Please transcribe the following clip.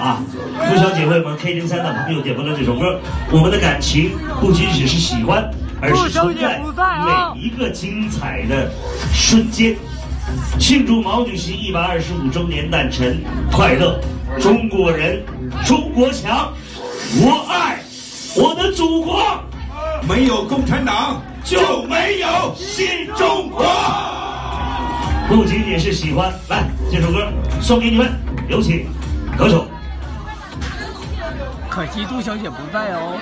啊！不少姐妹们 K03的朋友点播了这首歌，我们的感情不仅只是喜欢，而是存在每一个精彩的瞬间。庆祝毛主席125周年诞辰快乐！中国人，中国强！我爱我的祖国，没有共产党就没有新中国。不仅仅是喜欢，来这首歌送给你们，有请歌手。可惜杜小姐不在哦。